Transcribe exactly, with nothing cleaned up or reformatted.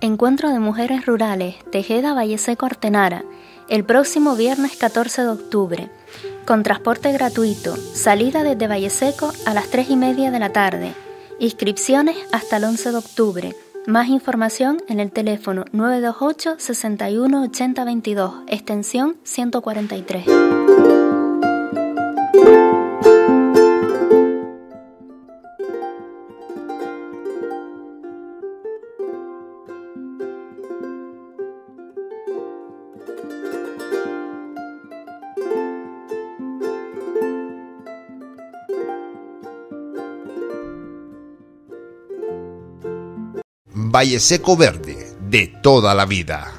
Encuentro de Mujeres Rurales, Tejeda, Valleseco, Artenara, el próximo viernes catorce de octubre, con transporte gratuito, salida desde Valleseco a las tres y media de la tarde, inscripciones hasta el once de octubre, más información en el teléfono nueve dos ocho, sesenta y uno, ochenta, veintidós, extensión ciento cuarenta y tres. Valleseco Verde, de toda la vida.